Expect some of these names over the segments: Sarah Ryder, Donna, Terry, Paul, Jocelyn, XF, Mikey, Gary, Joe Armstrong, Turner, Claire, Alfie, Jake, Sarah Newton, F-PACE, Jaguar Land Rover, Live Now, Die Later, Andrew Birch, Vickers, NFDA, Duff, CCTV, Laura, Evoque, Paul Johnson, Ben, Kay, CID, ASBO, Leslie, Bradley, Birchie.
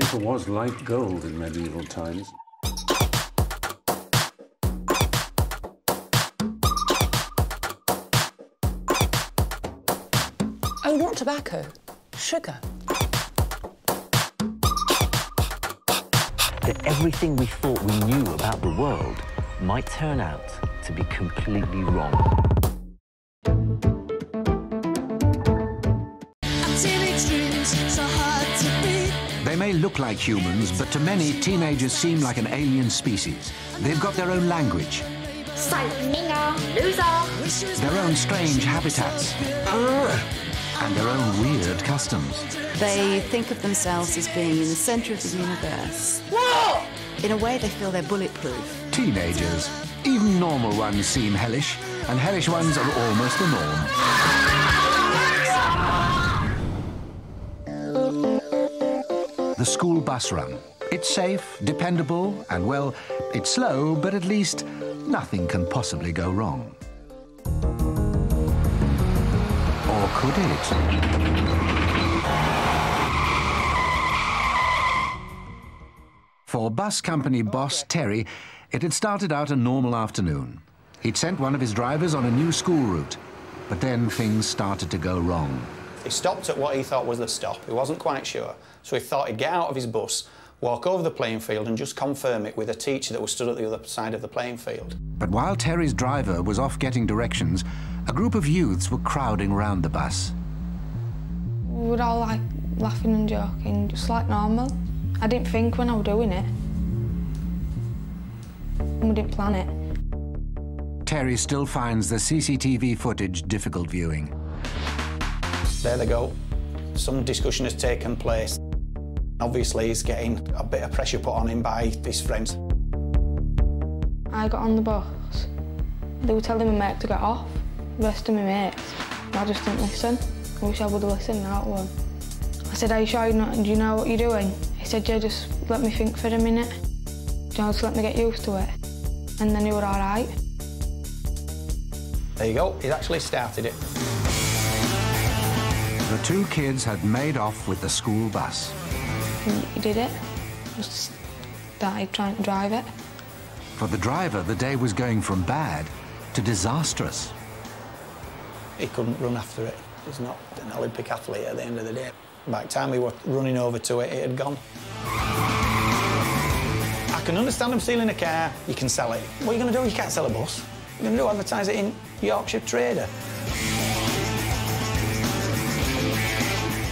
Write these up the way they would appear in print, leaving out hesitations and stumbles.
Paper was like gold in medieval times. Oh, not tobacco. Sugar. That everything we thought we knew about the world might turn out to be completely wrong. They may look like humans, but to many, teenagers seem like an alien species. They've got their own language. Their own strange habitats. And their own weird customs. They think of themselves as being in the centre of the universe. Whoa! In a way, they feel they're bulletproof. Teenagers, even normal ones seem hellish, and hellish ones are almost the norm. The school bus run. It's safe, dependable, and, well, it's slow, but at least nothing can possibly go wrong. Or could it? For bus company boss Terry, it had started out a normal afternoon. He'd sent one of his drivers on a new school route, but then things started to go wrong. He stopped at what he thought was the stop. He wasn't quite sure, so he thought he'd get out of his bus, walk over the playing field and just confirm it with a teacher that was stood at the other side of the playing field. But while Terry's driver was off getting directions, a group of youths were crowding round the bus. We were all, like, laughing and joking, just like normal. I didn't think when I was doing it. And we didn't plan it. Terry still finds the CCTV footage difficult viewing. There they go. Some discussion has taken place. Obviously, he's getting a bit of pressure put on him by his friends. I got on the bus. They were telling my mate to get off, the rest of my mates. I just didn't listen. I wish I would have listened to that one. I said, "Are you sure you're not, do you know what you're doing?" He said, "Yeah, just let me think for a minute. Just let me get used to it." And then he were all right. There you go. He's actually started it. The two kids had made off with the school bus. He did it. Just started trying to drive it. For the driver, the day was going from bad to disastrous. He couldn't run after it. He's not an Olympic athlete at the end of the day. By the time we were running over to it, it had gone. I can understand him stealing a car. You can sell it. What are you going to do? You can't sell a bus. You're going to do advertise it in Yorkshire Trader.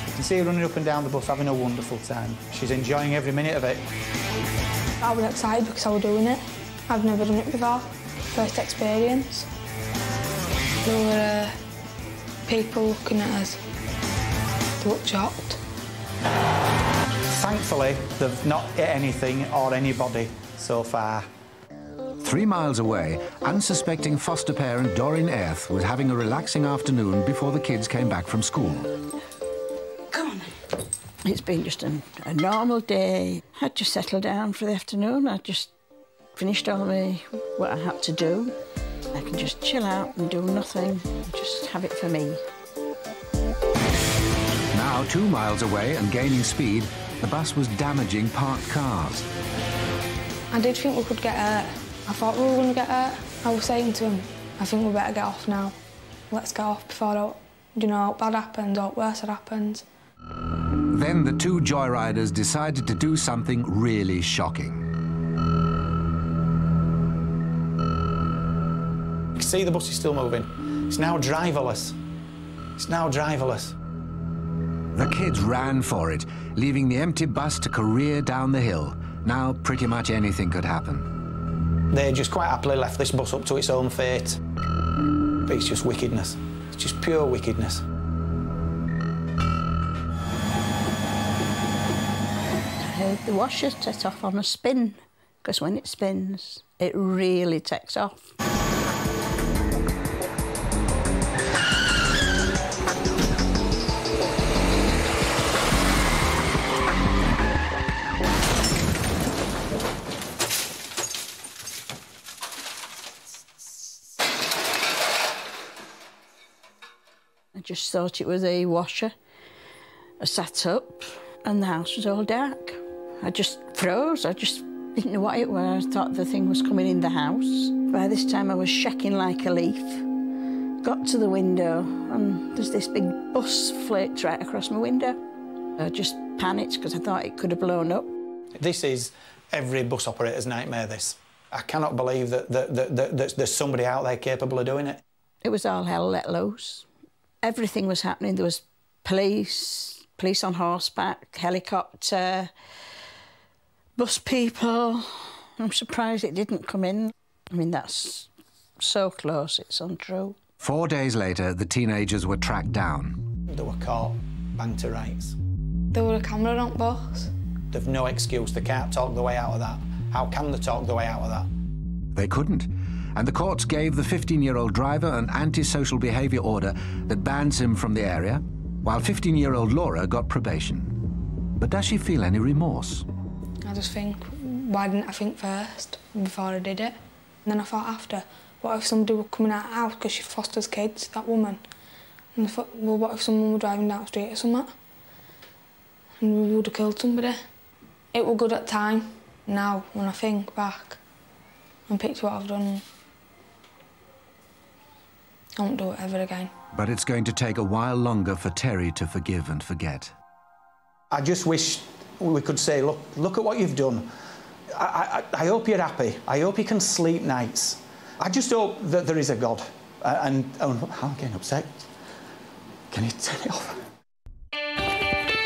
I see her running up and down the bus, having a wonderful time. She's enjoying every minute of it. I was excited because I was doing it. I've never done it before. First experience. There were people looking at us. They looked shocked. Thankfully, they've not hit anything or anybody so far. 3 miles away, unsuspecting foster parent Doreen Eyreth was having a relaxing afternoon before the kids came back from school. It's been just a normal day. I'd just settled down for the afternoon. I'd just finished all my what I had to do. I can just chill out and do nothing, just have it for me. Now 2 miles away and gaining speed, the bus was damaging parked cars. I did think we could get hurt. I thought we were going to get hurt. I was saying to him, I think we better get off now. Let's get off before, you know, bad happens or worse it happens. Then the two joyriders decided to do something really shocking. You can see the bus is still moving. It's now driverless. It's now driverless. The kids ran for it, leaving the empty bus to career down the hill. Now pretty much anything could happen. They just quite happily left this bus up to its own fate. But it's just wickedness. It's just pure wickedness. The washer set off on a spin, because when it spins, it really takes off. I just thought it was a washer. I sat up and the house was all dark. I just froze. I just didn't know what it was. I thought the thing was coming in the house. By this time, I was shaking like a leaf. Got to the window, and there's this big bus flaked right across my window. I just panicked because I thought it could have blown up. This is every bus operator's nightmare, this. I cannot believe that there's somebody out there capable of doing it. It was all hell let loose. Everything was happening. There was police on horseback, helicopter, bus people. I'm surprised it didn't come in. I mean, that's so close, it's untrue. 4 days later, the teenagers were tracked down. They were caught, banged to rights. There were a camera on bus. They've no excuse. They can't talk their way out of that. How can they talk their way out of that? They couldn't. And the courts gave the 15-year-old driver an antisocial behaviour order that bans him from the area, while 15-year-old Laura got probation. But does she feel any remorse? I just think, why didn't I think first, before I did it? And then I thought after, what if somebody were coming out of the house, because she fosters kids, that woman? And I thought, well, what if someone were driving down the street or something? And we would have killed somebody. It were good at the time. Now, when I think back and picture what I've done, I won't do it ever again. But it's going to take a while longer for Terry to forgive and forget. I just wish we could say, look at what you've done. I hope you're happy. I hope you can sleep nights. I just hope that there is a God. And I'm getting upset. Can you turn it off?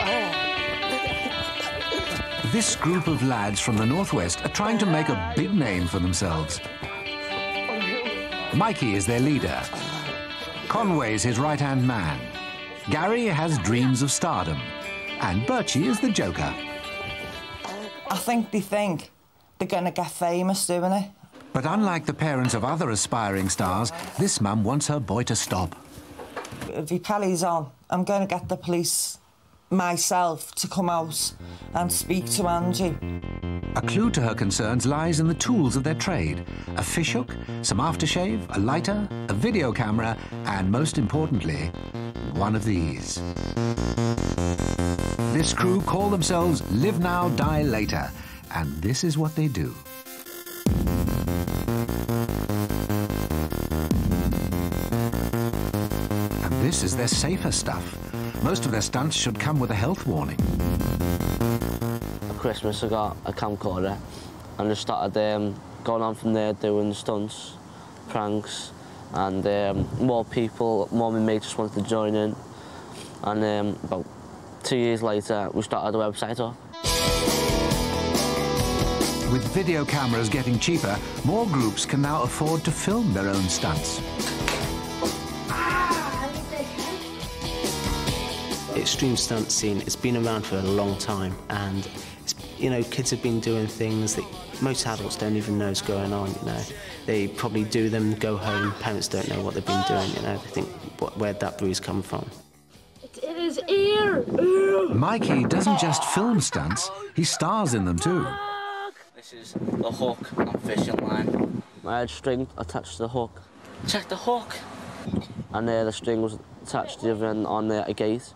Oh. This group of lads from the Northwest are trying to make a big name for themselves. Mikey is their leader. Conway's his right-hand man. Gary has dreams of stardom. And Birchie is the joker. I think they think they're going to get famous, doing it. But unlike the parents of other aspiring stars, this mum wants her boy to stop. If he carries on, I'm going to get the police myself to come out and speak to Angie. A clue to her concerns lies in the tools of their trade. A fishhook, some aftershave, a lighter, a video camera, and most importantly, one of these. This crew call themselves Live Now, Die Later, and this is what they do. And this is their safer stuff. Most of their stunts should come with a health warning. Christmas, I got a camcorder and just started going on from there, doing stunts, pranks, and more people, more my mates just wanted to join in. And about 2 years later, we started a website up. With video cameras getting cheaper, more groups can now afford to film their own stunts. Extreme stunt scene, it's been around for a long time, and you know, kids have been doing things that most adults don't even know is going on, you know. They probably do them, go home, parents don't know what they've been doing, you know. They think, where'd that bruise come from? It's in his ear! Mikey doesn't just film stunts, he stars in them too. This is the hook on fishing line. I had string attached to the hook. Check the hook! And there the string was attached to the other end on there a gate.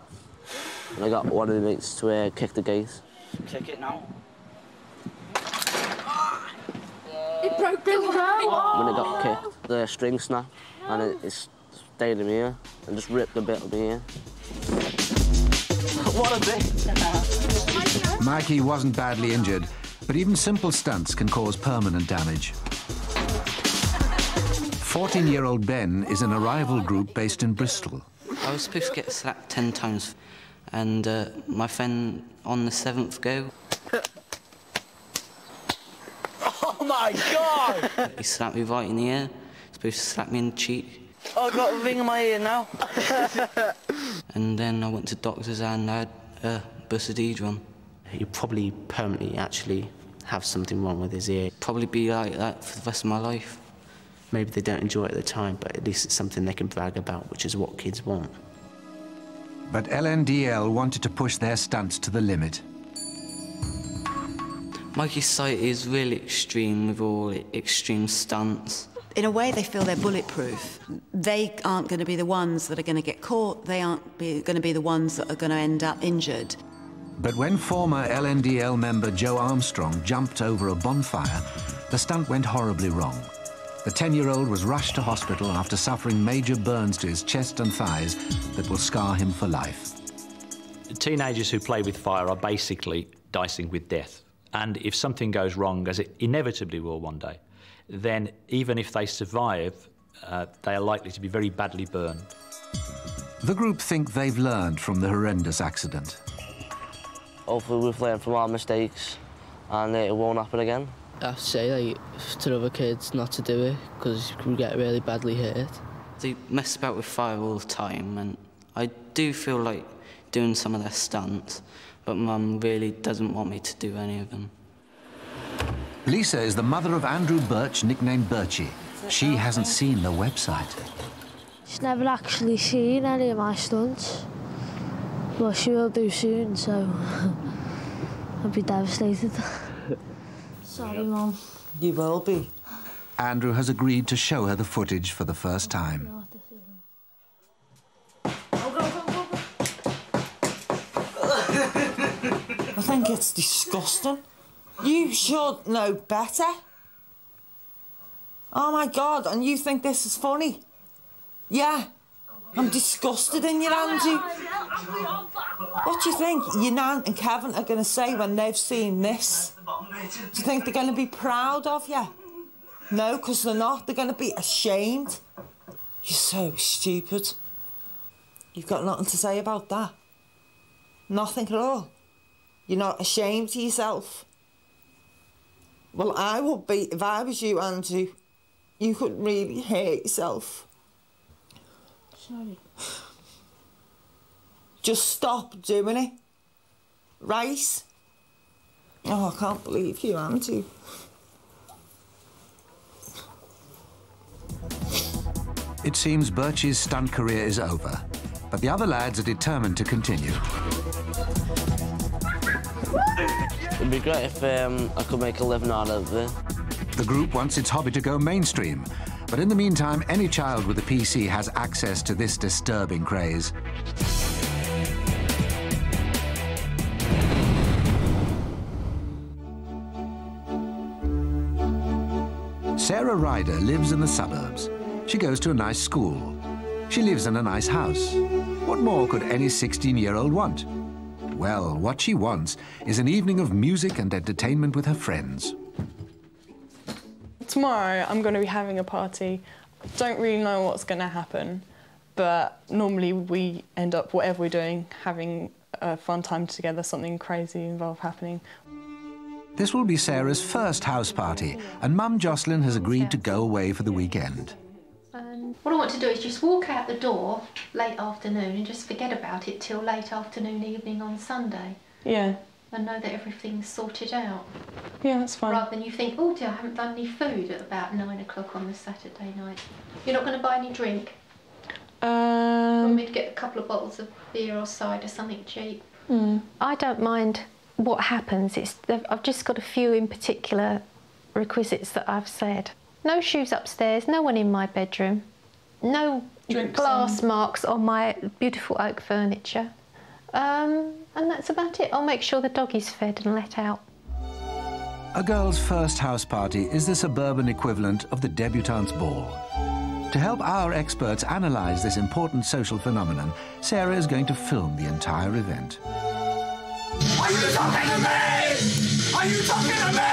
And I got one of the mates to kick the gate. Kick it now. It broke the wall. When it got kicked, the string snapped and it stayed in my ear and just ripped a bit of my ear. What a bit! Mikey wasn't badly injured, but even simple stunts can cause permanent damage. 14-year-old Ben is in a rival group based in Bristol. I was supposed to get slapped 10 times, and my friend on the 7th go. Oh my God! He slapped me right in the ear. Supposed to slap me in the cheek. Oh, I've got a ring in my ear now. And then I went to doctors and I had a busidodron. You probably permanently actually have something wrong with his ear. Probably be like that for the rest of my life. Maybe they don't enjoy it at the time, but at least it's something they can brag about, which is what kids want. But LNDL wanted to push their stunts to the limit. Mikey's site is really extreme with all extreme stunts. In a way, they feel they're bulletproof. They aren't going to be the ones that are going to get caught. They aren't going to be the ones that are going to end up injured. But when former LNDL member Joe Armstrong jumped over a bonfire, the stunt went horribly wrong. The 10-year-old was rushed to hospital after suffering major burns to his chest and thighs that will scar him for life. Teenagers who play with fire are basically dicing with death. And if something goes wrong, as it inevitably will one day, then even if they survive, they are likely to be very badly burned. The group think they've learned from the horrendous accident. Hopefully we've learned from our mistakes and it won't happen again. I say, like, to other kids not to do it because we get really badly hurt. They mess about with fire all the time and I do feel like doing some of their stunts, but Mum really doesn't want me to do any of them. Lisa is the mother of Andrew Birch, nicknamed Birchie. She hasn't seen the website. She's never actually seen any of my stunts. Well, she will do soon, so I'll be devastated. Sorry, Mum. You will be. Andrew has agreed to show her the footage for the first time. I think it's disgusting. You should know better. Oh, my God, and you think this is funny? Yeah, I'm disgusted in you, Andrew. What do you think your Nan and Kevin are going to say when they've seen this? Do you think they're going to be proud of you? No, because they're not. They're going to be ashamed. You're so stupid. You've got nothing to say about that. Nothing at all. You're not ashamed of yourself. Well, I would be if I was you, Andrew. You could really hate yourself. Sorry. Just stop doing it. Right? Oh, I can't believe you, Andrew. It seems Birchie's stunt career is over, but the other lads are determined to continue. It'd be great if I could make a living out of it. The group wants its hobby to go mainstream, but in the meantime, any child with a PC has access to this disturbing craze. Sarah Ryder lives in the suburbs. She goes to a nice school. She lives in a nice house. What more could any 16-year-old want? Well, what she wants is an evening of music and entertainment with her friends. Tomorrow I'm going to be having a party. I don't really know what's going to happen, but normally we end up, whatever we're doing, having a fun time together, something crazy involved happening. This will be Sarah's first house party, and Mum Jocelyn has agreed to go away for the weekend. What I want to do is just walk out the door late afternoon and just forget about it till late afternoon, evening on Sunday. Yeah. And know that everything's sorted out. Yeah, that's fine. Rather than you think, oh dear, I haven't done any food at about 9 o'clock on the Saturday night. You're not going to buy any drink? Want me to get a couple of bottles of beer or cider, something cheap? I don't mind what happens. I've just got a few in particular requisites that I've said. No shoes upstairs, no one in my bedroom, no glass marks on my beautiful oak furniture, and that's about it. I'll make sure the dog is fed and let out. A girl's first house party is the suburban equivalent of the debutante's ball. To help our experts analyse this important social phenomenon, Sarah is going to film the entire event. Are you talking to me? Are you talking to me?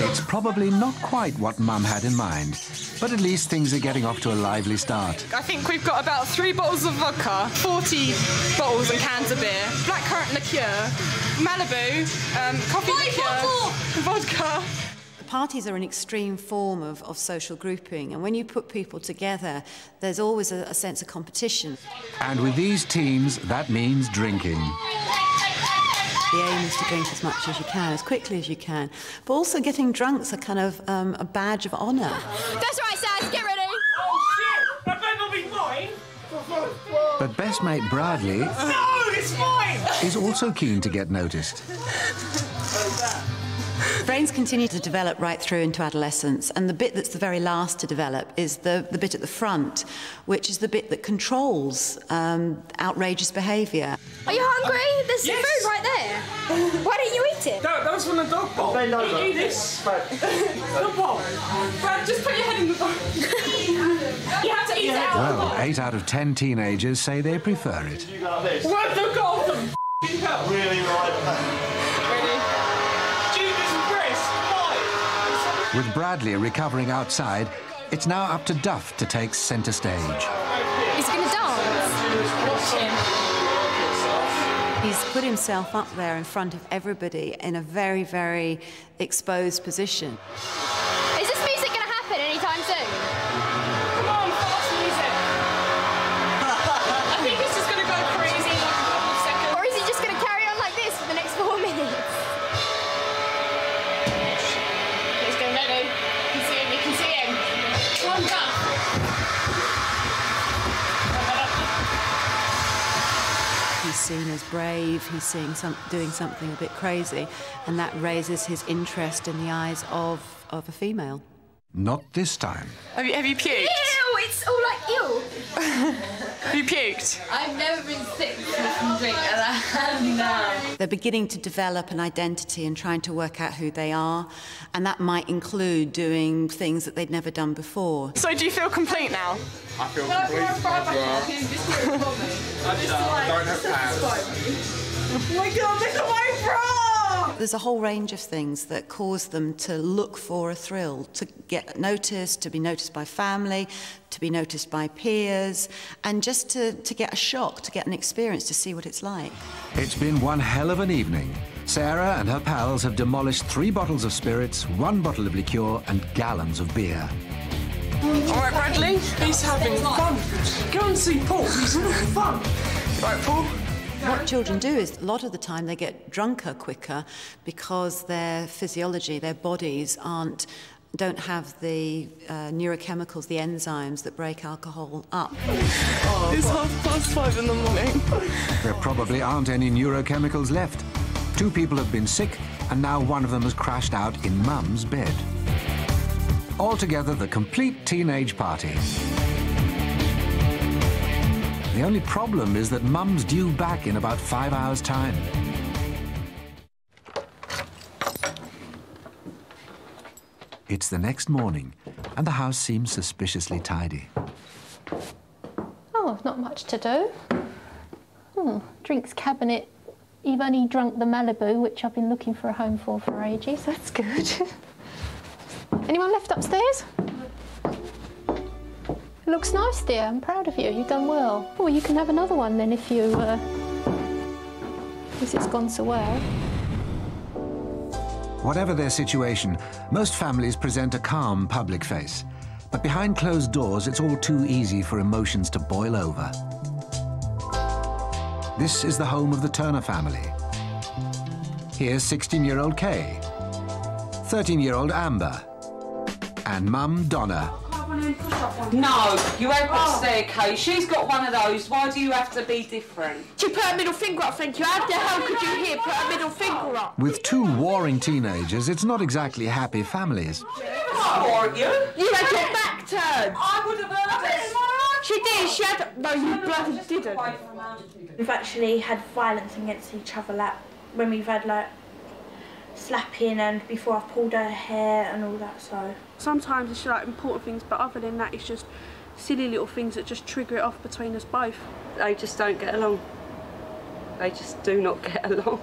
It's probably not quite what Mum had in mind, but at least things are getting off to a lively start. I think we've got about 3 bottles of vodka, 40 bottles and cans of beer, blackcurrant liqueur, Malibu, coffee liqueur, vodka. Parties are an extreme form of social grouping, and when you put people together, there's always a sense of competition. And with these teens, that means drinking. The aim is to drink as much as you can, as quickly as you can, but also getting drunk's a kind of a badge of honour. That's right, Saz, get ready! Oh, shit! That better be mine! But best mate Bradley... No, it's mine! ...is also keen to get noticed. brains continue to develop right through into adolescence, and the bit that's the very last to develop is the bit at the front, which is the bit that controls outrageous behaviour. Are you hungry? There's some food right there. Why don't you eat it? That was from the dog bowl. Don't eat this. The bowl. Brad, just put your head in the bowl. You have to eat it out of the bowl. Well, 8 out of 10 teenagers say they prefer it. Where's the golden f***ing hell? Really right. With Bradley recovering outside, it's now up to Duff to take centre stage. He's going to dance. He's put himself up there in front of everybody in a very, very exposed position. Is this music going to happen anytime soon? Come on, fast music. I think he's just going to go crazy in like a couple of seconds. Or is he just going to carry on like this for the next 4 minutes? Seen as brave, he's seen doing something a bit crazy, and that raises his interest in the eyes of a female. Not this time. Have you puked? Ew, it's all like ew. Have you puked? I've never been sick from drink like that. No. They're beginning to develop an identity and trying to work out who they are, and that might include doing things that they'd never done before. So do you feel complete now? I feel complete. Oh my God, look at my bra! There's a whole range of things that cause them to look for a thrill, to get noticed, to be noticed by family, to be noticed by peers, and just to get a shock, to get an experience, to see what it's like. It's been one hell of an evening. Sarah and her pals have demolished 3 bottles of spirits, 1 bottle of liqueur, and gallons of beer. All right, Bradley, he's having fun. Go and see Paul, he's having fun. Right, Paul? What children do is, a lot of the time, they get drunker quicker because their physiology, their bodies don't have the neurochemicals, the enzymes that break alcohol up. Oh, it's 5:30 in the morning. There probably aren't any neurochemicals left. 2 people have been sick, and now one of them has crashed out in Mum's bed. Altogether, the complete teenage party. The only problem is that Mum's due back in about 5 hours' time. It's the next morning, and the house seems suspiciously tidy. Oh, I've not much to do. Drinks cabinet. You've only drunk the Malibu, which I've been looking for a home for ages. That's good. Anyone left upstairs? It looks nice, dear. I'm proud of you. You've done well. Oh, you can have another one then if you... Because it's gone so well. Whatever their situation, most families present a calm public face. But behind closed doors, it's all too easy for emotions to boil over. This is the home of the Turner family. Here's 16-year-old Kay, 13-year-old Amber, and Mum, Donna. No, you haven't got a staircase. She's got one of those. Why do you have to be different? She put her middle finger up, thank you. How the hell could you here put her middle finger up? With 2 warring teenagers, it's not exactly happy families. I you. You had your back turned. I would have heard it. She did. She had... No, you bloody didn't. We've actually had violence against each other, like, when we've had, like, slapping and before I've pulled her hair and all that, so... Sometimes it's like important things, but other than that it's just silly little things that just trigger it off between us both. They just don't get along. They just do not get along.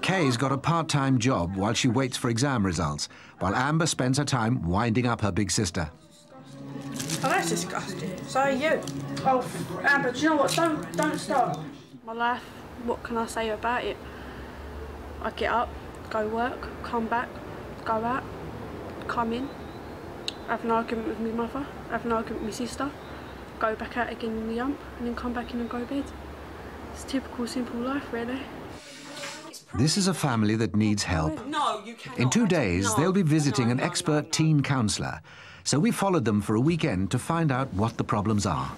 Kay's got a part-time job while she waits for exam results, while Amber spends her time winding up her big sister. Oh, that's disgusting. So are you. Oh, Amber, do you know what? Don't stop. My life, what can I say about it? I get up, go work, come back, go out, come in, have an argument with my mother, have an argument with my sister, go back out again in the yump, and then come back in and go to bed. It's a typical, simple life, really. This is a family that needs help. No, you cannot. In 2 days, they'll be visiting an expert teen counsellor, so we followed them for a weekend to find out what the problems are.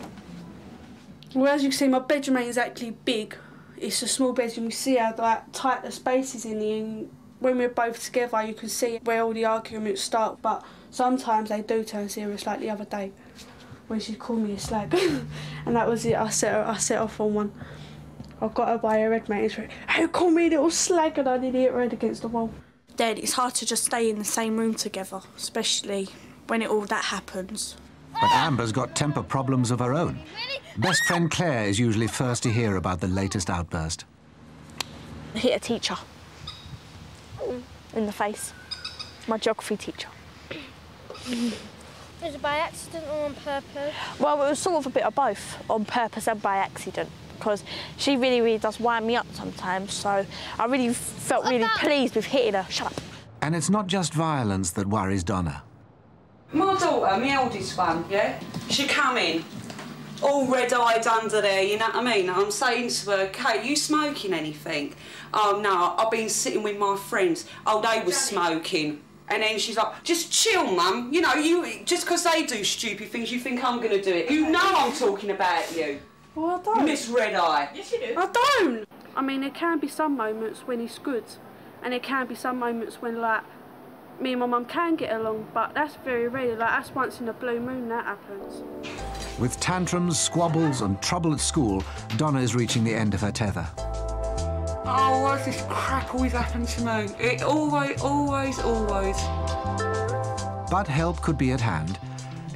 Well, as you can see, my bedroom ain't exactly big. It's a small bedroom. You see how like, tight the space is in the when we're both together, you can see where all the arguments start, but sometimes they do turn serious, like the other day, when she called me a slag. And that was it, I set off on one. I got her by her head, mate. Hey, call me a little slag, and I nearly hit her head against the wall. Dad, it's hard to just stay in the same room together, especially when all that happens. But Amber's got temper problems of her own. Best friend Claire is usually first to hear about the latest outburst. I hit a teacher in the face, my geography teacher. Was it by accident or on purpose? Well, it was sort of a bit of both, on purpose and by accident, because she really, really does wind me up sometimes, so I really felt really pleased with hitting her. Shut up. And it's not just violence that worries Donna. My daughter, my eldest one, yeah? She come in, all red-eyed under there, you know what I mean? I'm saying to her, Kay, you smoking anything? Oh, no, I've been sitting with my friends. Oh, they were smoking. And then she's like, just chill, Mum. You know, you just because they do stupid things, you think I'm going to do it. You know I'm talking about you. Well, I don't. Miss Red Eye. Yes, you do. I don't. I mean, there can be some moments when it's good, and there can be some moments when, like, me and my mum can get along, but that's very rare. Like, that's once in a blue moon that happens. With tantrums, squabbles and trouble at school, Donna is reaching the end of her tether. Oh, why does this crap always happen to me? It always, always, always. But help could be at hand.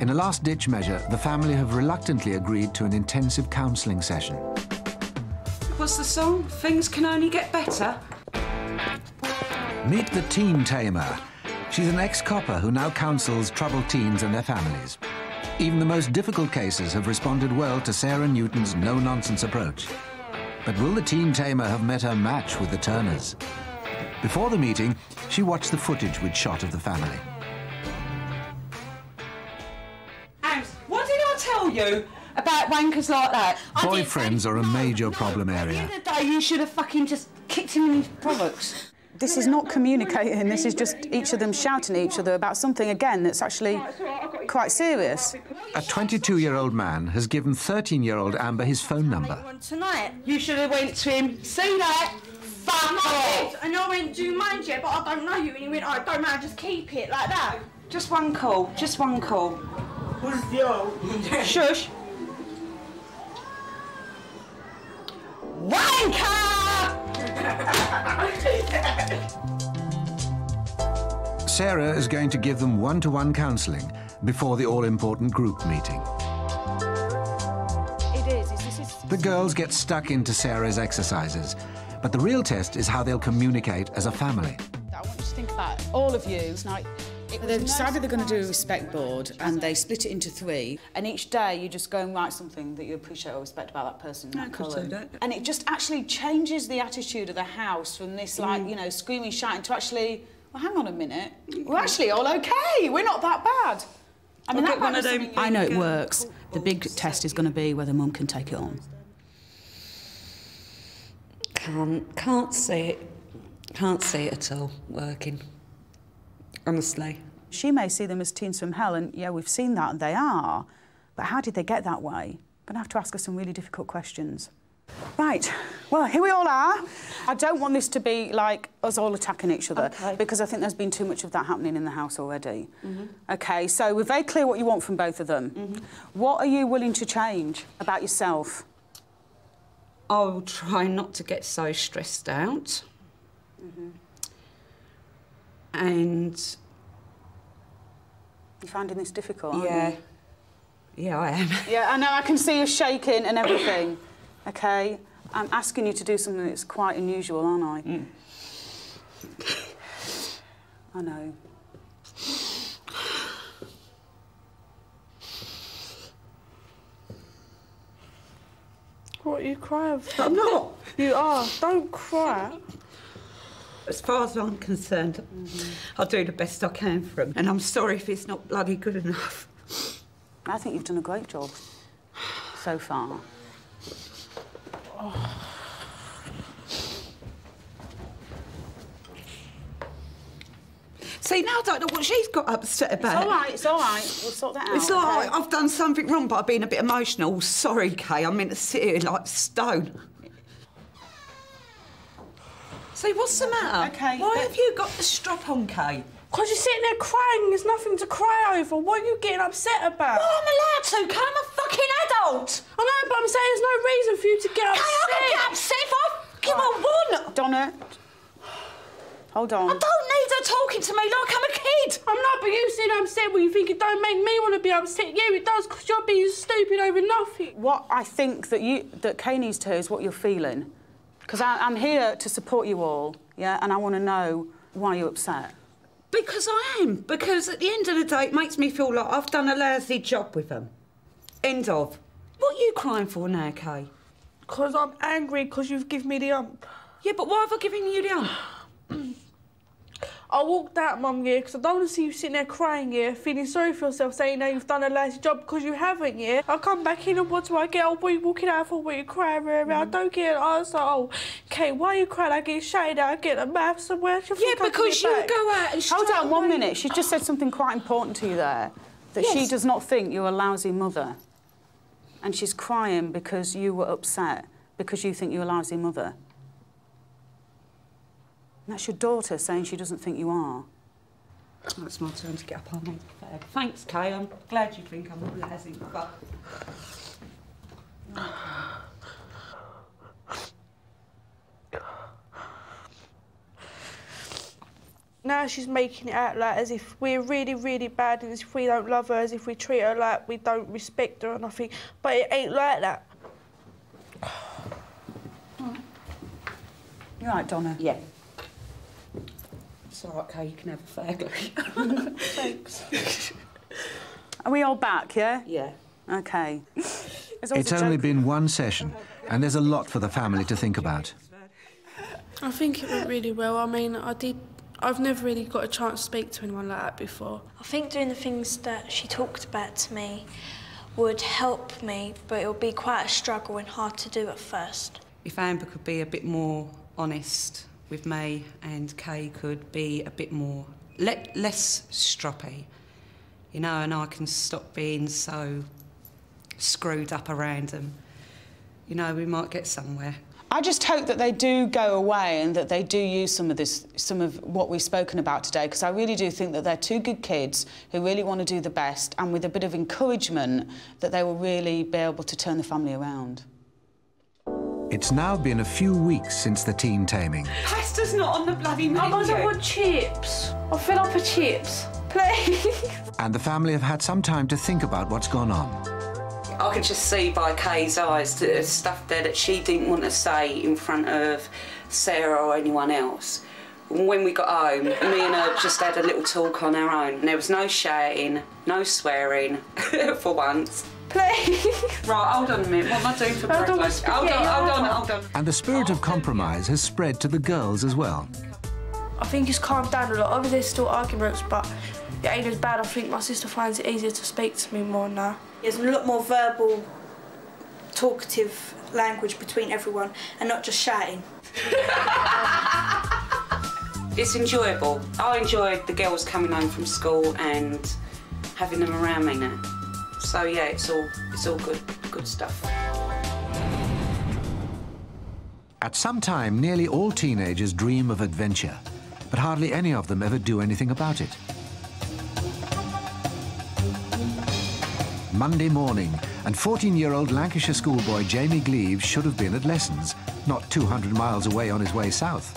In a last-ditch measure, the family have reluctantly agreed to an intensive counselling session. What's the song? Things Can Only Get Better. Meet the Teen Tamer. She's an ex-copper who now counsels troubled teens and their families. Even the most difficult cases have responded well to Sarah Newton's no-nonsense approach. But will the Teen Tamer have met her match with the Turners? Before the meeting, she watched the footage we'd shot of the family. Ams, what did I tell you about wankers like that? Boyfriends are a major problem area. At the end of the day, you should have fucking just kicked him in his bollocks. This is not communicating, this is just each of them shouting at each other about something, again, that's actually quite serious. A 22-year-old man has given 13-year-old Amber his phone number. You should have went to him, see that? Fuck off! And I went, do you mind yet? But I don't know you. And he went, I don't mind, just keep it, like that. Just one call, just one call. What's the old? Shush. Wanker! Sarah is going to give them one-to-one counselling before the all-important group meeting. The girls get stuck into Sarah's exercises, but the real test is how they'll communicate as a family. I want you to think about all of you. They've decided they're going to do a respect board and they split it into three, and each day you just go and write something that you appreciate or respect about that person in that column. And it just actually changes the attitude of the house from this, like, you know, screaming, shouting to actually, well, hang on a minute, we're actually all okay, we're not that bad. I mean, that one of them. I know it works. The big test is going to be whether Mum can take it on. Can't see it. Can't see it at all working. Honestly. She may see them as teens from hell, and, yeah, we've seen that, and they are. But how did they get that way? I'm going to have to ask her some really difficult questions. Right, well, here we all are. I don't want this to be, like, us all attacking each other, because I think there's been too much of that happening in the house already. OK, so we're very clear what you want from both of them. What are you willing to change about yourself? I'll try not to get so stressed out. And... You're finding this difficult, aren't you? Yeah, I am. Yeah, I know, I can see you shaking and everything. OK, I'm asking you to do something that's quite unusual, aren't I? I know. What are you crying for? I'm not. You are. Don't cry. As far as I'm concerned, I'll do the best I can for him. And I'm sorry if it's not bloody good enough. I think you've done a great job so far. See, now I don't know what she's got upset about. It's all right, it's all right. We'll sort that out. It's all right. I've done something wrong, but I've been a bit emotional. Sorry, Kay, I meant to sit here like stone. Leslie, what's the matter? Okay. Why have you got the strap on, Kay? Because you're sitting there crying. There's nothing to cry over. What are you getting upset about? Well, I'm allowed to, Kay. I'm a fucking adult. I know, but I'm saying there's no reason for you to get upset. Kay, I can get upset if I give her one. Donna. Hold on. I don't need her talking to me like I'm a kid. I'm not, but you seem upset when you think it don't make me want to be upset. Yeah, it does, because you're being stupid over nothing. What I think that Kay needs to hear is what you're feeling. Because I'm here to support you all, yeah? And I want to know why you're upset. Because I am. Because at the end of the day, it makes me feel like I've done a lousy job with them. End of. What are you crying for now, Kay? Because I'm angry because you've given me the ump. Yeah, but why have I given you the ump? I walked out, Mum, yeah, because I don't want to see you sitting there crying, yeah, feeling sorry for yourself, saying that you've done a lousy job because you haven't, yeah. I come back in and what do I get? Oh, boy, walking out for a week, crying around. I don't get it. I was like, oh, Kay, why are you crying? I get shaded out, I get a mouth somewhere. Yeah, because you go out and she... Hold on 1 minute. She just said something quite important to you there, that she does not think you're a lousy mother. And she's crying because you were upset, because you think you're a lousy mother. And that's your daughter saying she doesn't think you are. Oh, it's my turn to get up. I'll make the bag. Thanks, Kay. I'm glad you think I'm not lousy, but... Now she's making it out like as if we're really, really bad and as if we don't love her, as if we treat her like we don't respect her or nothing. But it ain't like that. You're right, Donna. Yeah. It's all right, Kay, you can have a fag. Thanks. Are we all back, yeah? Yeah. OK. It's only been one session, and there's a lot for the family to think about. I think it went really well. I mean, I've never really got a chance to speak to anyone like that before. I think doing the things that she talked about to me would help me, but it'll be quite a struggle and hard to do at first. If Amber could be a bit more honest with me and Kay could be a bit more, less stroppy, you know, and I can stop being so screwed up around them. You know, we might get somewhere. I just hope that they do go away and that they do use some of what we've spoken about today, because I really do think that they're two good kids who really want to do the best, and with a bit of encouragement that they will really be able to turn the family around. It's now been a few weeks since the teen taming. Pasta's not on the bloody menu. I want chips. I'll fill up for chips, please. And the family have had some time to think about what's gone on. I could just see by Kay's eyes that there's stuff there that she didn't want to say in front of Sarah or anyone else. When we got home, me and her just had a little talk on our own. There was no shouting, no swearing, for once. Please. Right, hold on a minute. What am I doing for breakfast? Hold on. And the spirit of compromise has spread to the girls as well. I think it's calmed down a lot. Obviously, there's still arguments, but it ain't as bad. I think my sister finds it easier to speak to me more now. There's a lot more verbal, talkative language between everyone and not just shouting. It's enjoyable. I enjoyed the girls coming home from school and having them around me now. So yeah, it's all good stuff. At some time, nearly all teenagers dream of adventure, but hardly any of them ever do anything about it. Monday morning, and 14-year-old Lancashire schoolboy Jamie Gleaves should have been at lessons, not 200 miles away on his way south.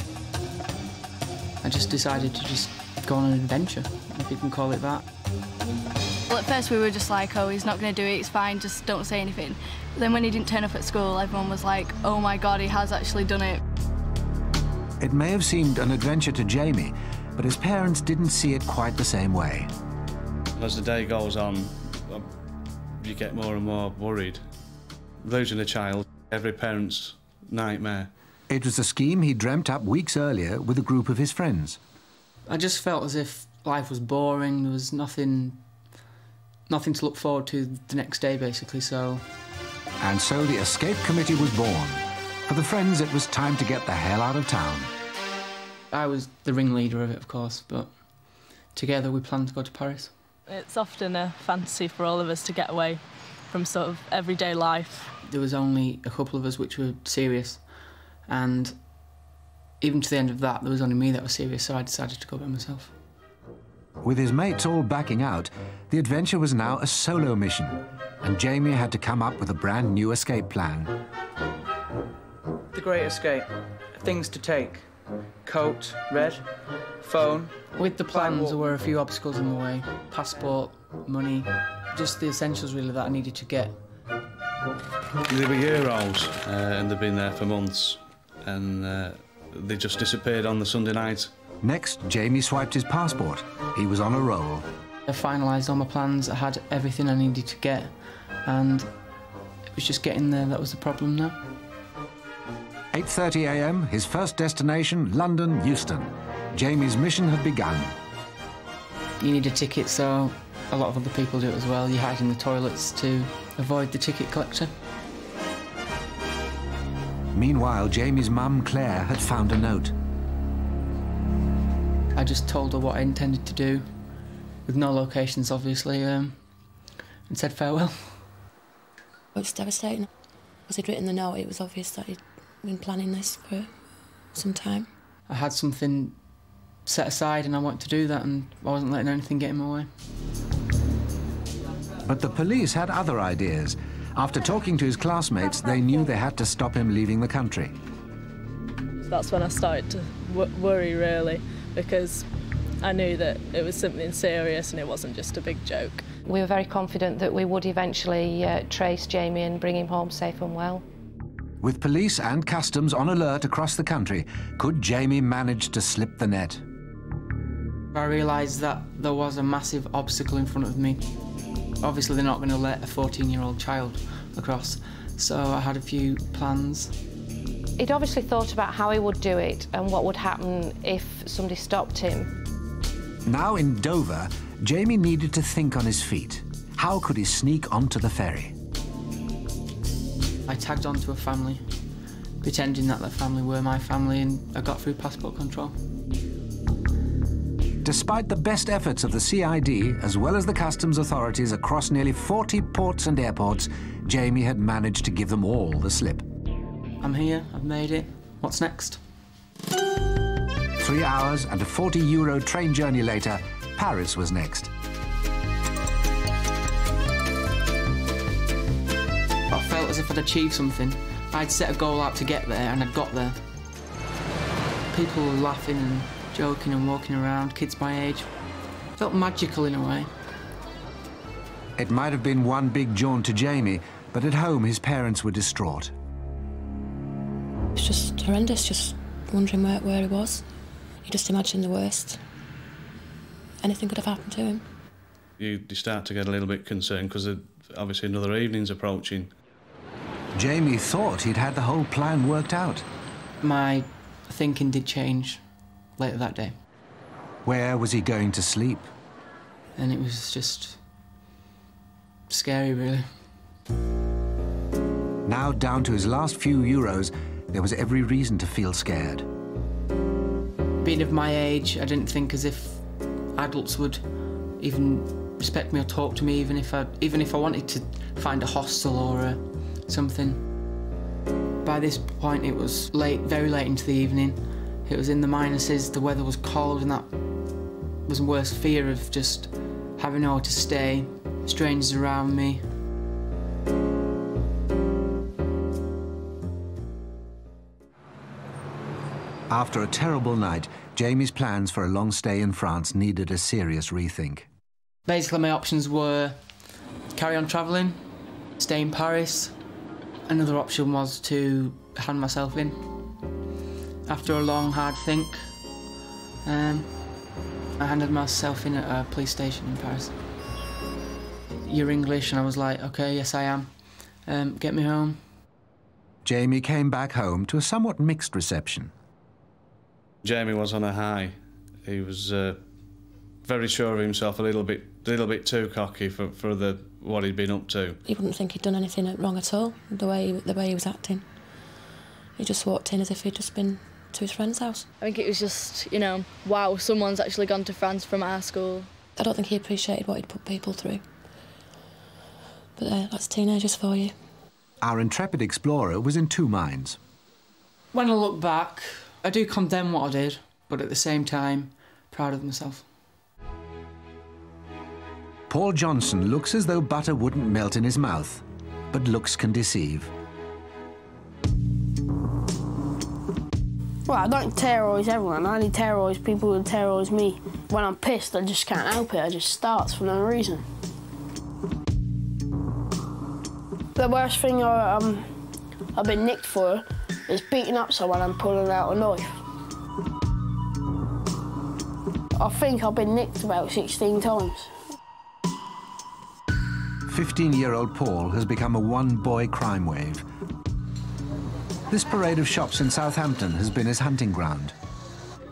I just decided to just go on an adventure, if you can call it that. Well, at first we were just like, oh, he's not going to do it, it's fine, just don't say anything. Then when he didn't turn up at school, everyone was like, oh, my God, he has actually done it. It may have seemed an adventure to Jamie, but his parents didn't see it quite the same way. As the day goes on, you get more and more worried. Losing a child, every parent's nightmare. It was a scheme he dreamt up weeks earlier with a group of his friends. I just felt as if life was boring, there was nothing to look forward to the next day, basically, so... And so the escape committee was born. For the friends, it was time to get the hell out of town. I was the ringleader of it, of course, but together we planned to go to Paris. It's often a fantasy for all of us to get away from sort of everyday life. There was only a couple of us which were serious, and even to the end of that, there was only me that was serious, so I decided to go by myself. With his mates all backing out, the adventure was now a solo mission, and Jamie had to come up with a brand new escape plan. The Great Escape. Things to take. Coat, red, phone. With the plans, there were a few obstacles in the way. Passport, money, just the essentials really that I needed to get. They were year-olds, and they've been there for months, and they just disappeared on the Sunday night. Next, Jamie swiped his passport. He was on a roll. I finalised all my plans, I had everything I needed to get, and it was just getting there that was the problem now. 8:30 a.m, his first destination, London, Euston. Jamie's mission had begun. You need a ticket, so a lot of other people do it as well. You hide in the toilets to avoid the ticket collector. Meanwhile, Jamie's mum, Claire, had found a note. I just told her what I intended to do, with no locations, obviously, and said farewell. It was devastating. As he'd written the note, it was obvious that he'd been planning this for some time. I had something set aside and I wanted to do that, and I wasn't letting anything get in my way. But the police had other ideas. After talking to his classmates, they knew they had to stop him leaving the country. That's when I started to worry, really, because I knew that it was something serious and it wasn't just a big joke. We were very confident that we would eventually trace Jamie and bring him home safe and well. With police and customs on alert across the country, could Jamie manage to slip the net? I realised that there was a massive obstacle in front of me. Obviously, they're not going to let a 14-year-old child across, so I had a few plans. He'd obviously thought about how he would do it and what would happen if somebody stopped him. Now in Dover, Jamie needed to think on his feet. How could he sneak onto the ferry? I tagged onto a family, pretending that the family were my family, and I got through passport control. Despite the best efforts of the CID, as well as the customs authorities across nearly 40 ports and airports, Jamie had managed to give them all the slip. I'm here, I've made it. What's next? 3 hours and a €40 train journey later, Paris was next. I felt as if I'd achieved something. I'd set a goal out to get there, and I'd got there. People were laughing and joking and walking around, kids my age. It felt magical in a way. It might have been one big jaunt to Jamie, but at home his parents were distraught. It's just horrendous, just wondering where he was. You just imagine the worst. Anything could have happened to him. You start to get a little bit concerned because obviously another evening's approaching. Jamie thought he'd had the whole plan worked out. My thinking did change later that day. Where was he going to sleep? And it was just scary, really. Now down to his last few euros, there was every reason to feel scared. Being of my age, I didn't think as if adults would even respect me or talk to me, even if I wanted to find a hostel or something. By this point, it was late, very late into the evening. It was in the minuses, the weather was cold, and that was the worst fear of just having nowhere to stay, strangers around me. After a terrible night, Jamie's plans for a long stay in France needed a serious rethink. Basically, my options were carry on travelling, stay in Paris. Another option was to hand myself in. After a long, hard think, I handed myself in at a police station in Paris. You're English, and I was like, OK, yes, I am. Get me home. Jamie came back home to a somewhat mixed reception. Jamie was on a high. He was very sure of himself, a little bit too cocky for what he'd been up to. He wouldn't think he'd done anything wrong at all, the way he was acting. He just walked in as if he'd just been to his friend's house. I think it was just, you know, wow, someone's actually gone to France from our school. I don't think he appreciated what he'd put people through. But that's teenagers for you. Our intrepid explorer was in two minds. When I look back, I do condemn what I did, but at the same time, proud of myself. Paul Johnson looks as though butter wouldn't melt in his mouth, but looks can deceive. Well, I don't terrorise everyone. I only terrorise people who terrorise me. When I'm pissed, I just can't help it. I just start for no reason. The worst thing I've been nicked for is beating up someone and pulling out a knife. I think I've been nicked about 16 times. 15-year-old Paul has become a one-boy crime wave. This parade of shops in Southampton has been his hunting ground.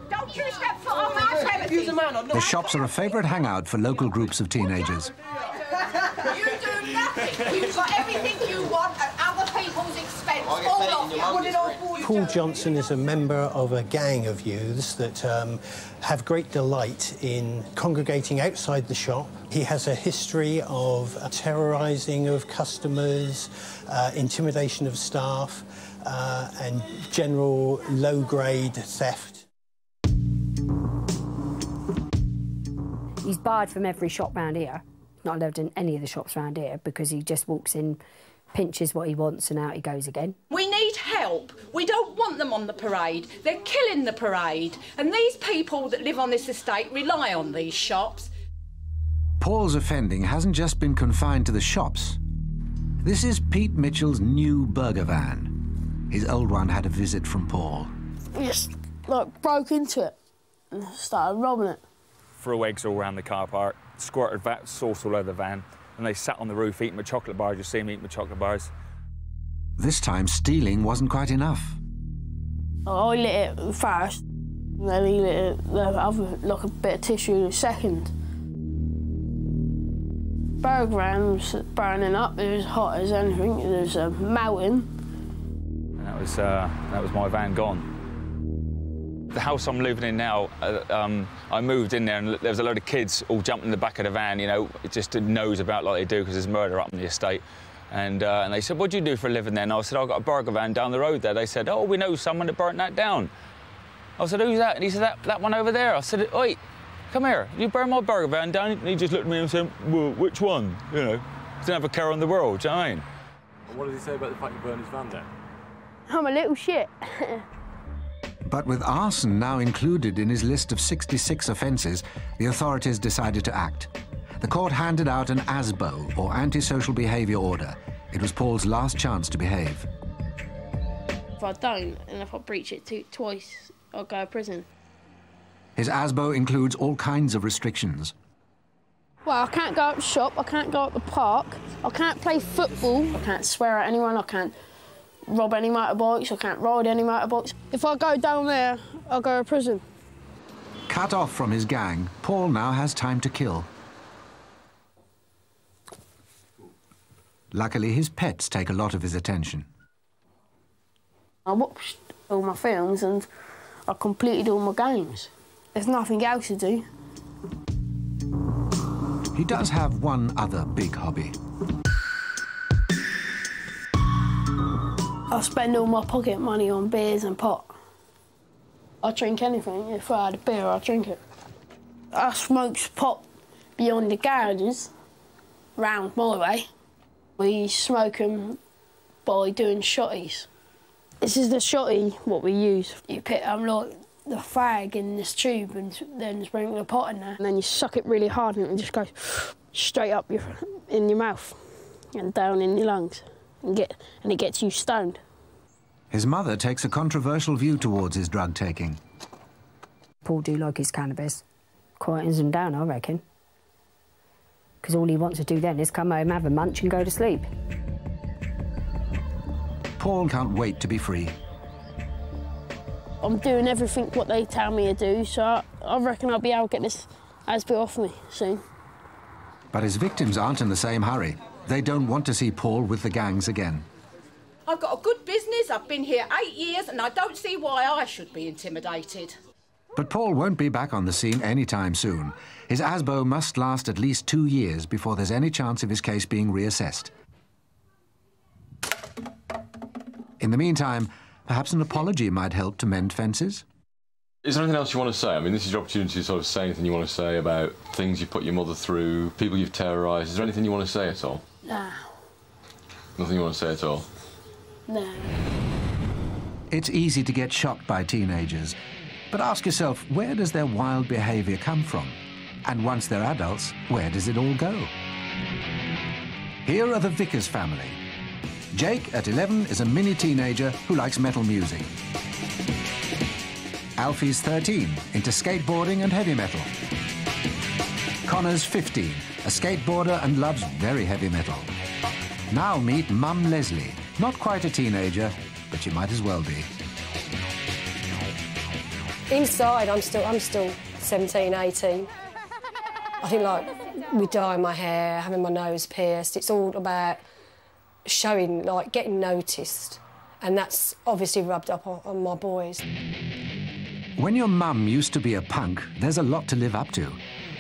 Don't you step foot on my premises! The shops are a favourite hangout for local groups of teenagers. You do nothing! You've got everything you want at other people's expense. Paul Johnson is a member of a gang of youths that have great delight in congregating outside the shop. He has a history of terrorising of customers, intimidation of staff, and general low-grade theft. He's barred from every shop round here. Not allowed in any of the shops round here because he just walks in, pinches what he wants and out he goes again. We need help. We don't want them on the parade. They're killing the parade. And these people that live on this estate rely on these shops. Paul's offending hasn't just been confined to the shops. This is Pete Mitchell's new burger van. His old one had a visit from Paul. We just, like, broke into it and started robbing it. Threw eggs all around the car park, squirted that sauce all over the van, and they sat on the roof eating my chocolate bars. You see them eating my chocolate bars. This time, stealing wasn't quite enough. I lit it first, and then he lit it, like a bit of tissue second. Burger van was burning up, it was hot as anything, it was melting. That was my van gone. The house I'm living in now, I moved in there and there was a load of kids all jumping in the back of the van, you know, just to nose about like they do because there's murder up in the estate. And they said, what do you do for a living then? And I said, I've got a burger van down the road there. They said, oh, we know someone that burnt that down. I said, who's that? And he said, that one over there. I said, wait, come here. You burn my burger van down? And he just looked at me and said, well, which one? You know, he didn't have a care in the world, do you know what I mean? What did he say about the fact you burned his van down? I'm a little shit. But with arson now included in his list of 66 offences, the authorities decided to act. The court handed out an ASBO, or antisocial behaviour order. It was Paul's last chance to behave. If I don't, and if I breach it twice, I'll go to prison. His ASBO includes all kinds of restrictions. Well, I can't go up the shop, I can't go up the park, I can't play football, I can't swear at anyone, I can't rob any motorbikes, I can't ride any motorbikes. If I go down there, I'll go to prison. Cut off from his gang, Paul now has time to kill. Luckily, his pets take a lot of his attention. I watched all my films and I completed all my games. There's nothing else to do. He does have one other big hobby. I spend all my pocket money on beers and pot. I drink anything. If I had a beer, I'd drink it. I smokes pot beyond the garages, round my way. We smoke them by doing shotties. This is the shotty, what we use. You put like the fag in this tube and then sprinkle the pot in there. And then you suck it really hard and it just goes straight up in your mouth and down in your lungs. And it gets you stoned. His mother takes a controversial view towards his drug taking. Paul do like his cannabis. Quietens him down, I reckon. Because all he wants to do then is come home, have a munch and go to sleep. Paul can't wait to be free. I'm doing everything what they tell me to do, so I reckon I'll be able to get this ASBO off me soon. But his victims aren't in the same hurry. They don't want to see Paul with the gangs again. I've got a good business, I've been here 8 years, and I don't see why I should be intimidated. But Paul won't be back on the scene anytime soon. His ASBO must last at least 2 years before there's any chance of his case being reassessed. In the meantime, Perhaps an apology might help to mend fences. Is there anything else you want to say? I mean, this is your opportunity to sort of say anything you want to say about things you put your mother through, people you've terrorised. Is there anything you want to say at all? No. Nothing you want to say at all? No. It's easy to get shocked by teenagers, but ask yourself, where does their wild behaviour come from? And once they're adults, where does it all go? Here are the Vickers family. Jake, at 11, is a mini teenager who likes metal music. Alfie's 13, into skateboarding and heavy metal. Connor's 15, a skateboarder and loves very heavy metal. Now meet Mum Leslie, not quite a teenager, but she might as well be. Inside, I'm still 17, 18. I think, like, with dyeing my hair, having my nose pierced, it's all about showing, like, getting noticed. And that's obviously rubbed up on my boys. When your mum used to be a punk, there's a lot to live up to.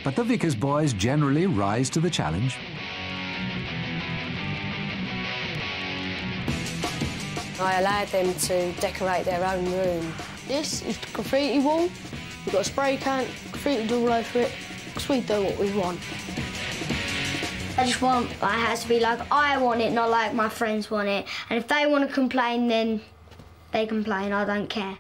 But the Vickers boys generally rise to the challenge. I allowed them to decorate their own room. This is the graffiti wall. We've got a spray can, graffiti's all over it, because we do what we want. I just want my house to be like I want it, not like my friends want it. And if they want to complain, then they complain. I don't care.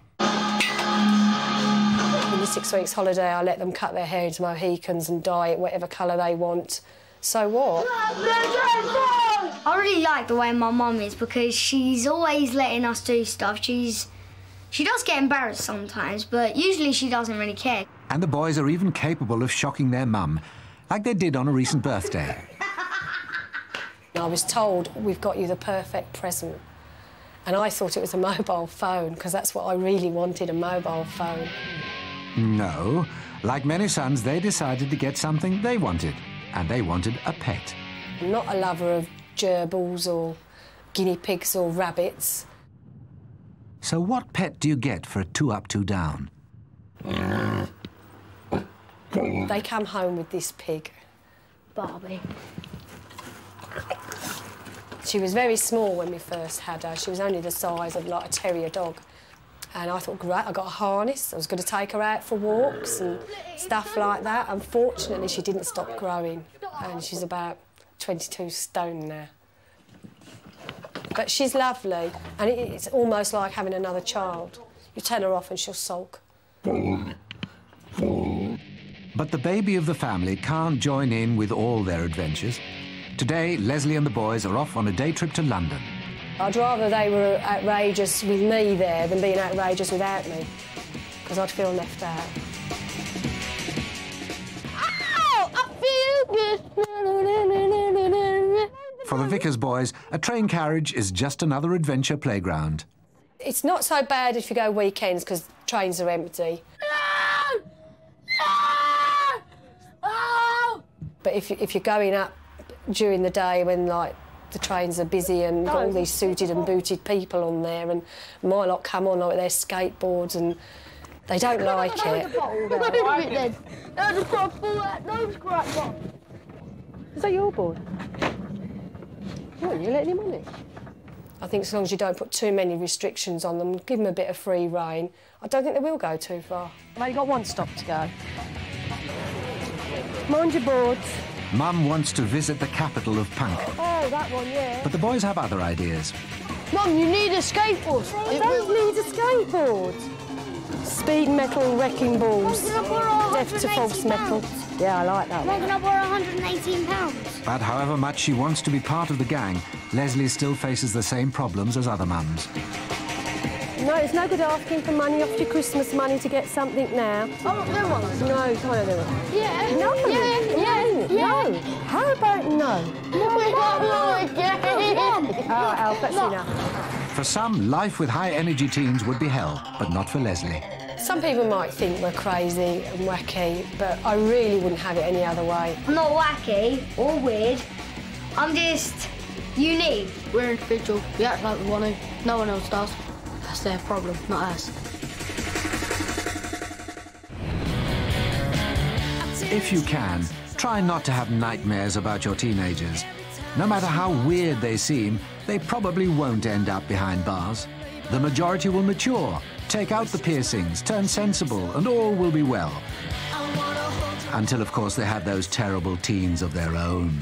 In the 6 weeks holiday, I let them cut their hair into Mohicans and dye it whatever colour they want. So what? I really like the way my mum is because she's always letting us do stuff. She does get embarrassed sometimes, but usually she doesn't really care. And the boys are even capable of shocking their mum, like they did on a recent birthday. I was told, we've got you the perfect present. And I thought it was a mobile phone because that's what I really wanted, a mobile phone. No. Like many sons, they decided to get something they wanted, and they wanted a pet. I'm not a lover of gerbils or guinea pigs or rabbits. So what pet do you get for a two up, two down? They come home with this pig. Barbie. She was very small when we first had her. She was only the size of, like, a terrier dog. And I thought, great, I got a harness. I was going to take her out for walks and stuff like that. Unfortunately, she didn't stop growing. And she's about 22 stone now. But she's lovely. And it's almost like having another child. You tell her off and she'll sulk. But the baby of the family can't join in with all their adventures. Today, Leslie and the boys are off on a day trip to London. I'd rather they were outrageous with me there than being outrageous without me, because I'd feel left out. Ow! I feel... For the Vickers boys, a train carriage is just another adventure playground. It's not so bad if you go weekends, because trains are empty. No! No! Oh! But if you're going up during the day when, like, the trains are busy and all these suited and booted people on there, and my lot come on like their skateboards and they don't like it. Is that your board? What, you letting him on it? I think as long as you don't put too many restrictions on them, give them a bit of free rein, I don't think they will go too far. I've only got one stop to go. Mind your boards. Mum wants to visit the capital of punk. Oh, that one, yeah. But the boys have other ideas. Mum, you need a skateboard. I don't need a skateboard. Speed metal wrecking balls. Death to false metal. Yeah, I like that one. Can I borrow £118? But however much she wants to be part of the gang, Leslie still faces the same problems as other mums. No, it's no good asking for money off your Christmas money to get something now. Oh, no one. No, kind of no. Yeah. No. Yeah. Yeah. No. How about no? No, we got more again. Oh, Alf, that's enough. For some, life with high-energy teens would be hell, but not for Leslie. Some people might think we're crazy and wacky, but I really wouldn't have it any other way. I'm not wacky or weird. I'm just unique. We're individual. We act like we want to. No one else does. That's their problem, not us. If you can, try not to have nightmares about your teenagers. No matter how weird they seem, they probably won't end up behind bars. The majority will mature, take out the piercings, turn sensible, and all will be well. Until, of course, they have those terrible teens of their own.